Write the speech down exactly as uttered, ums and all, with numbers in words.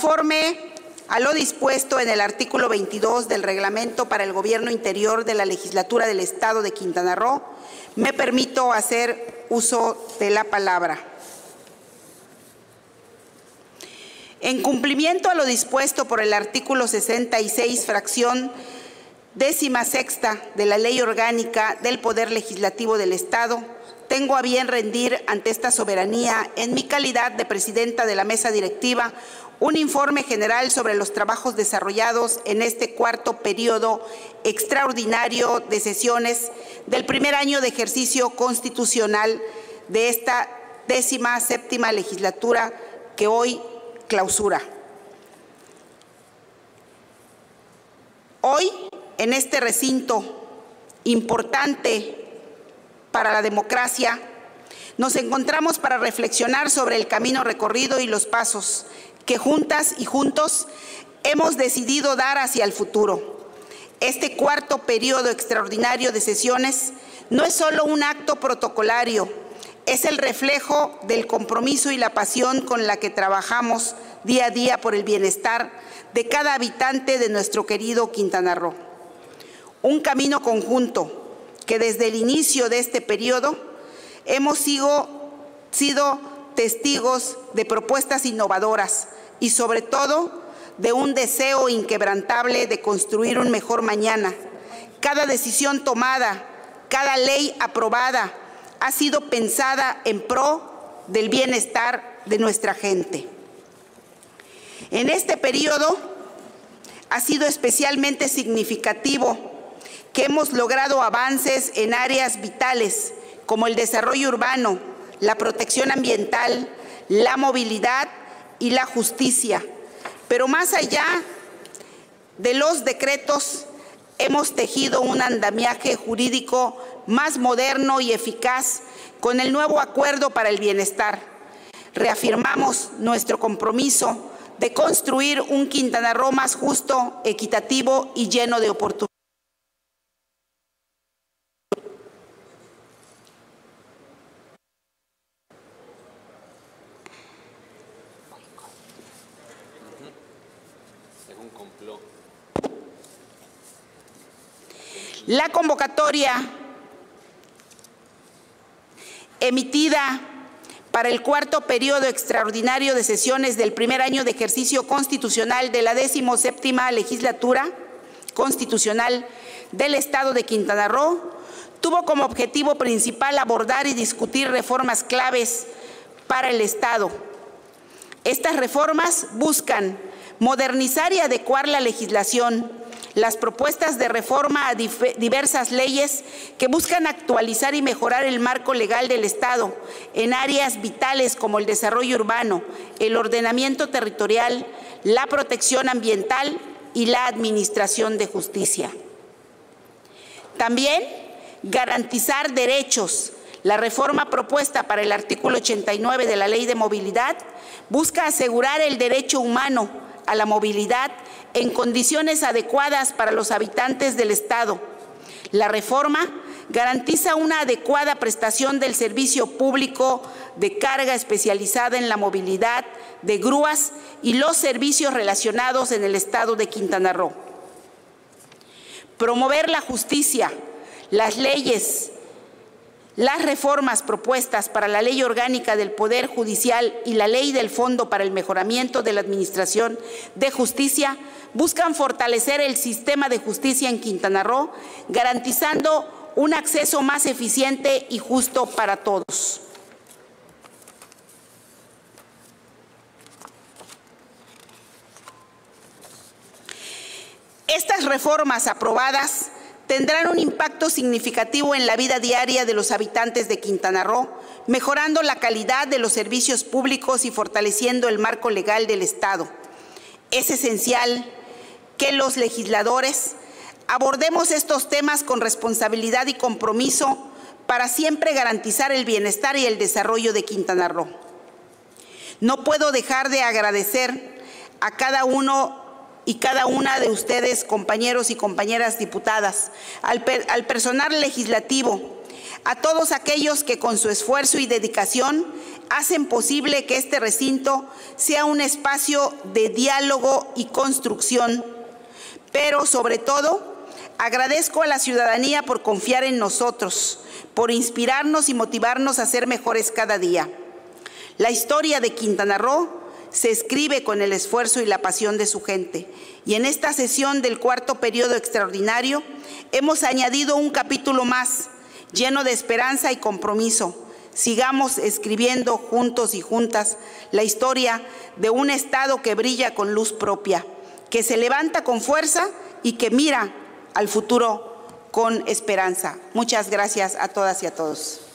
Conforme a lo dispuesto en el artículo veintidós del Reglamento para el Gobierno Interior de la Legislatura del Estado de Quintana Roo, me permito hacer uso de la palabra. En cumplimiento a lo dispuesto por el artículo sesenta y seis, fracción décima sexta de la Ley Orgánica del Poder Legislativo del Estado, tengo a bien rendir ante esta soberanía, en mi calidad de presidenta de la mesa directiva, un informe general sobre los trabajos desarrollados en este cuarto periodo extraordinario de sesiones del primer año de ejercicio constitucional de esta décima séptima legislatura que hoy clausura. Hoy, en este recinto importante para la democracia, nos encontramos para reflexionar sobre el camino recorrido y los pasos que juntas y juntos hemos decidido dar hacia el futuro. Este cuarto periodo extraordinario de sesiones no es solo un acto protocolario, es el reflejo del compromiso y la pasión con la que trabajamos día a día por el bienestar de cada habitante de nuestro querido Quintana Roo. Un camino conjunto que desde el inicio de este periodo hemos sido, sido testigos de propuestas innovadoras y sobre todo de un deseo inquebrantable de construir un mejor mañana. Cada decisión tomada, cada ley aprobada ha sido pensada en pro del bienestar de nuestra gente. En este periodo ha sido especialmente significativo que hemos logrado avances en áreas vitales como el desarrollo urbano, la protección ambiental, la movilidad y la justicia. Pero más allá de los decretos, hemos tejido un andamiaje jurídico más moderno y eficaz con el nuevo Acuerdo para el Bienestar. Reafirmamos nuestro compromiso de construir un Quintana Roo más justo, equitativo y lleno de oportunidades. La convocatoria emitida para el cuarto periodo extraordinario de sesiones del primer año de ejercicio constitucional de la decimoséptima legislatura constitucional del Estado de Quintana Roo tuvo como objetivo principal abordar y discutir reformas claves para el Estado. Estas reformas buscan modernizar y adecuar la legislación, las propuestas de reforma a diversas leyes que buscan actualizar y mejorar el marco legal del Estado en áreas vitales como el desarrollo urbano, el ordenamiento territorial, la protección ambiental y la administración de justicia. También garantizar derechos. La reforma propuesta para el artículo ochenta y nueve de la Ley de Movilidad busca asegurar el derecho humano a la movilidad en condiciones adecuadas para los habitantes del Estado. La reforma garantiza una adecuada prestación del servicio público de carga especializada en la movilidad de grúas y los servicios relacionados en el Estado de Quintana Roo. Promover la justicia, las leyes, las reformas propuestas para la Ley Orgánica del Poder Judicial y la Ley del Fondo para el Mejoramiento de la Administración de Justicia buscan fortalecer el sistema de justicia en Quintana Roo, garantizando un acceso más eficiente y justo para todos. Estas reformas aprobadas tendrán un impacto significativo en la vida diaria de los habitantes de Quintana Roo, mejorando la calidad de los servicios públicos y fortaleciendo el marco legal del Estado. Es esencial que los legisladores abordemos estos temas con responsabilidad y compromiso para siempre garantizar el bienestar y el desarrollo de Quintana Roo. No puedo dejar de agradecer a cada uno y cada una de ustedes, compañeros y compañeras diputadas, al, per, al personal legislativo, a todos aquellos que con su esfuerzo y dedicación hacen posible que este recinto sea un espacio de diálogo y construcción. Pero sobre todo, agradezco a la ciudadanía por confiar en nosotros, por inspirarnos y motivarnos a ser mejores cada día. La historia de Quintana Roo se escribe con el esfuerzo y la pasión de su gente. Y en esta sesión del cuarto periodo extraordinario hemos añadido un capítulo más, lleno de esperanza y compromiso. Sigamos escribiendo juntos y juntas la historia de un Estado que brilla con luz propia, que se levanta con fuerza y que mira al futuro con esperanza. Muchas gracias a todas y a todos.